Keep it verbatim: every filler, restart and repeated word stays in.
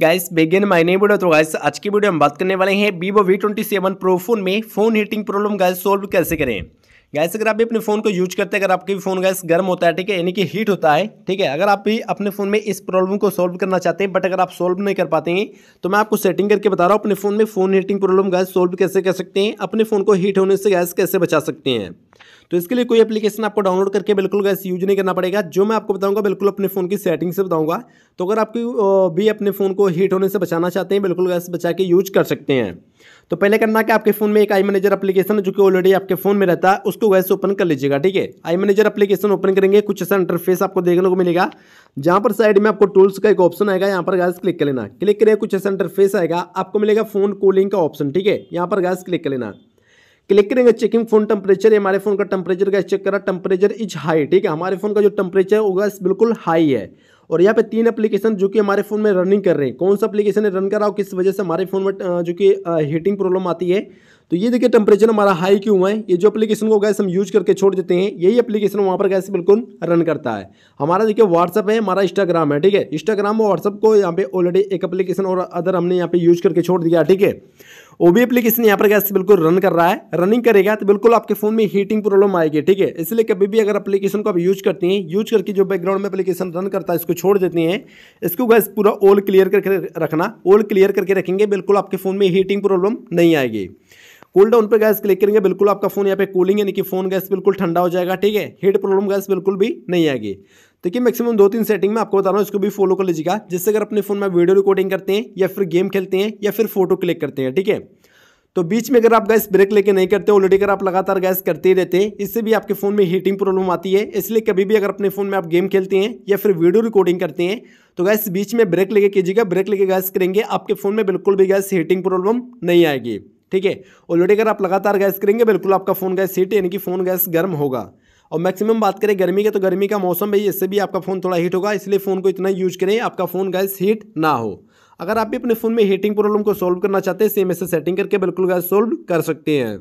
Guys begin my new video. तो guys आज की वीडियो हम बात करने वाले हैं Vivo V twenty seven Pro phone में phone heating problem guys solve कैसे करें। गाइस अगर आप भी अपने फ़ोन को यूज करते हैं, अगर आपके भी फ़ोन गाइस गर्म होता है, ठीक है, यानी कि हीट होता है, ठीक है, अगर आप भी अपने फ़ोन में इस प्रॉब्लम को सॉल्व करना चाहते हैं बट अगर आप सॉल्व नहीं कर पाते हैं तो मैं आपको सेटिंग करके बता रहा हूँ अपने फ़ोन में phone heating problem guys solve कैसे कर सकते हैं, अपने फ़ोन को हीट होने से गाइस कैसे बचा सकते हैं। तो इसके लिए कोई एप्लीकेशन आपको डाउनलोड करके बिल्कुल गाइस यूज नहीं करना पड़ेगा, जो मैं आपको बताऊंगा बिल्कुल अपने फ़ोन की सेटिंग से बताऊंगा। तो अगर आपकी भी अपने फ़ोन को हीट होने से बचाना चाहते हैं बिल्कुल गाइस बचा के यूज कर सकते हैं। तो पहले करना कि आपके फ़ोन में एक आई मैनेजर एप्लीकेशन है जो कि ऑलरेडी आपके फ़ोन में रहता है, उसको गाइस ओपन कर लीजिएगा, ठीक है। आई मैनेजर एप्लीकेशन ओपन करेंगे, कुछ ऐसा इंटरफेस आपको देखने को मिलेगा, जहाँ पर साइड में आपको टूल्स का एक ऑप्शन आएगा, यहाँ पर गाइस क्लिक कर लेना। क्लिक करें, कुछ ऐसा इंटरफेस आएगा, आपको मिलेगा फ़ोन कूलिंग का ऑप्शन, ठीक है, यहाँ पर गाइस क्लिक कर लेना। क्लिक करेंगे चेकिंग फोन टेम्परेचर, हमारे फोन का टेम्परेचर का चेक करा, टेम्परेचर इज हाई, ठीक है, हमारे फोन का जो टेम्परेचर होगा बिल्कुल हाई है। और यहाँ पे तीन एप्लीकेशन जो कि हमारे फोन में रनिंग कर रहे हैं, कौन सा एप्लीकेशन रन कर रहा हो, किस वजह से हमारे फोन में जो कि हीटिंग प्रॉब्लम आती है। तो ये देखिए टेम्परेचर हमारा हाई क्यों हुआ है, ये जो एप्लीकेशन को गैस हम यूज करके छोड़ देते हैं यही एप्लीकेशन वहाँ पर गैस बिल्कुल रन करता है। हमारा देखिए व्हाट्सअप है, हमारा इंस्टाग्राम है, ठीक है, इंस्टाग्राम और व्हाट्सअप को यहाँ पे ऑलरेडी एक एप्लीकेशन और अदर हमने यहाँ पे यूज करके छोड़ दिया, ठीक है, वो भी एप्लीकेशन यहाँ पर गैस बिल्कुल रन कर रहा है। रनिंग करेगा तो बिल्कुल आपके फोन में हीटिंग प्रॉब्लम आएगी, ठीक है। इसलिए कभी भी अगर एप्लीकेशन को आप यूज करते हैं, यूज करके जो बैकग्राउंड में एप्लीकेशन रन करता है इसको छोड़ देते हैं, इसको गैस पूरा ऑल क्लियर करके रखना। ऑल क्लियर करके रखेंगे बिल्कुल आपके फोन में हीटिंग प्रॉब्लम नहीं आएगी। कूल डाउन पर गैस क्लिक करेंगे, बिल्कुल आपका फोन यहाँ पे कूलिंग यानी कि फोन गैस बिल्कुल ठंडा हो जाएगा, ठीक है, हीट प्रॉब्लम गैस बिल्कुल भी नहीं आएगी। तो कि मैक्सिमम दो तीन सेटिंग में आपको बता रहा हूँ, इसको भी फॉलो कर लीजिएगा, जिससे अगर अपने फोन में वीडियो रिकॉर्डिंग करते हैं या फिर गेम खेलते हैं या फिर फोटो क्लिक करते हैं, ठीक है, तो बीच में अगर आप गैस ब्रेक लेके नहीं करते, ऑलरेडी अगर आप लगातार गैस करते ही रहते हैं, इससे भी आपके फ़ोन में हीटिंग प्रॉब्लम आती है। इसलिए कभी भी अगर अपने फ़ोन में आप गेम खेलते हैं या फिर वीडियो रिकॉर्डिंग करते हैं तो गैस बीच में ब्रेक लेके कीजिएगा, ब्रेक लेके गैस करेंगे आपके फ़ोन में बिल्कुल भी गैस हीटिंग प्रॉब्लम नहीं आएगी, ठीक है। ऑलरेडी अगर आप लगातार गैस करेंगे बिल्कुल आपका फ़ोन गैस हीट यानी कि फ़ोन गैस गर्म होगा। और मैक्सिमम बात करें गर्मी के, तो गर्मी का मौसम भी, इससे भी आपका फ़ोन थोड़ा हीट होगा, इसलिए फ़ोन को इतना यूज करें आपका फ़ोन गैस हीट ना हो। अगर आप भी अपने फ़ोन में हीटिंग प्रॉब्लम को सॉल्व करना चाहते हैं सेम ऐसे सेटिंग करके बिल्कुल गैस सॉल्व कर सकते हैं।